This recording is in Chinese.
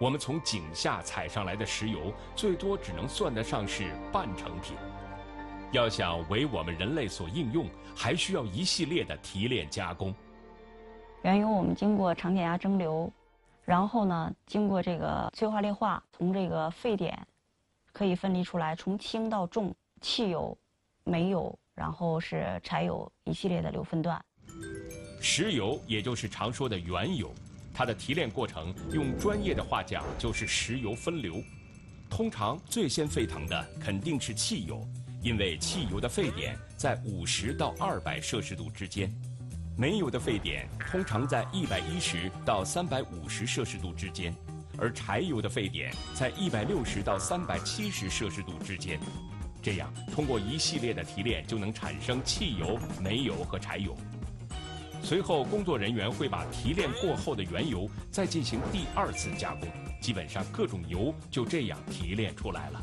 我们从井下采上来的石油，最多只能算得上是半成品。要想为我们人类所应用，还需要一系列的提炼加工。原油我们经过长解压蒸馏，然后呢，经过这个催化裂化，从这个沸点可以分离出来，从轻到重，汽油、煤油，然后是柴油一系列的六分段。石油也就是常说的原油。 它的提炼过程，用专业的话讲就是石油分流。通常最先沸腾的肯定是汽油，因为汽油的沸点在50到200摄氏度之间，煤油的沸点通常在110到350摄氏度之间，而柴油的沸点在160到370摄氏度之间。这样，通过一系列的提炼，就能产生汽油、煤油和柴油。 随后，工作人员会把提炼过后的原油再进行第二次加工，基本上各种油就这样提炼出来了。